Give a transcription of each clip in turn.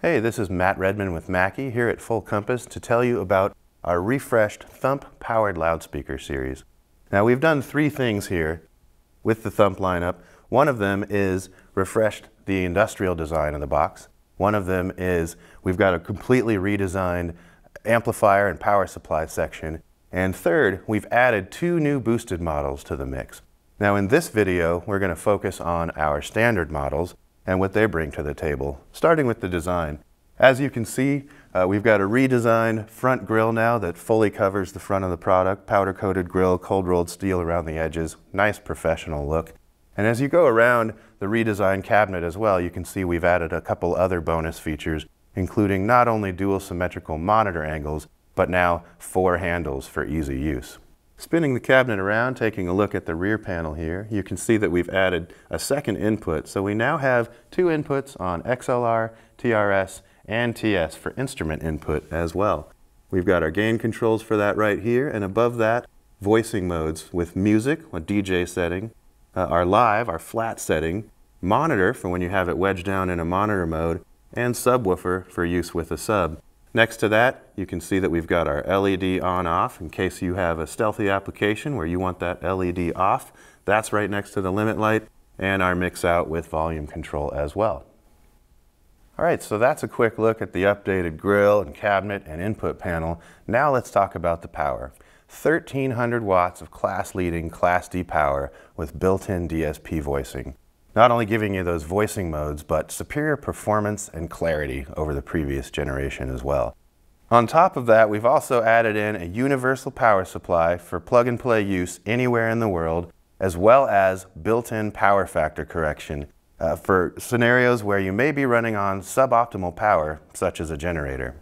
Hey, this is Matt Redman with Mackie here at Full Compass to tell you about our refreshed Thump-powered loudspeaker series. Now, we've done three things here with the Thump lineup. One of them is refreshed the industrial design of the box. One of them is we've got a completely redesigned amplifier and power supply section. And third, we've added two new boosted models to the mix. Now, in this video, we're going to focus on our standard models and what they bring to the table, starting with the design. As you can see, we've got a redesigned front grille now that fully covers the front of the product, powder-coated grille, cold-rolled steel around the edges, nice professional look. And as you go around the redesigned cabinet as well, you can see we've added a couple other bonus features, including not only dual symmetrical monitor angles, but now four handles for easy use. Spinning the cabinet around, taking a look at the rear panel here, you can see that we've added a second input. So we now have two inputs on XLR, TRS, and TS for instrument input as well. We've got our gain controls for that right here, and above that, voicing modes with music, a DJ setting, our live, our flat setting, monitor for when you have it wedged down in a monitor mode, and subwoofer for use with a sub. Next to that, you can see that we've got our LED on-off in case you have a stealthy application where you want that LED off. That's right next to the limit light, and our mix out with volume control as well. All right, so that's a quick look at the updated grille and cabinet and input panel. Now let's talk about the power. 1,300 watts of class-leading Class D power with built-in DSP voicing. Not only giving you those voicing modes, but superior performance and clarity over the previous generation as well. On top of that, we've also added in a universal power supply for plug-and-play use anywhere in the world, as well as built-in power factor correction for scenarios where you may be running on suboptimal power, such as a generator.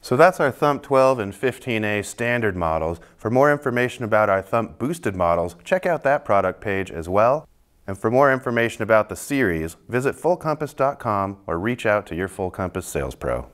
So that's our Thump 12 and 15A standard models. For more information about our Thump boosted models, check out that product page as well. And for more information about the series, visit fullcompass.com or reach out to your Full Compass sales pro.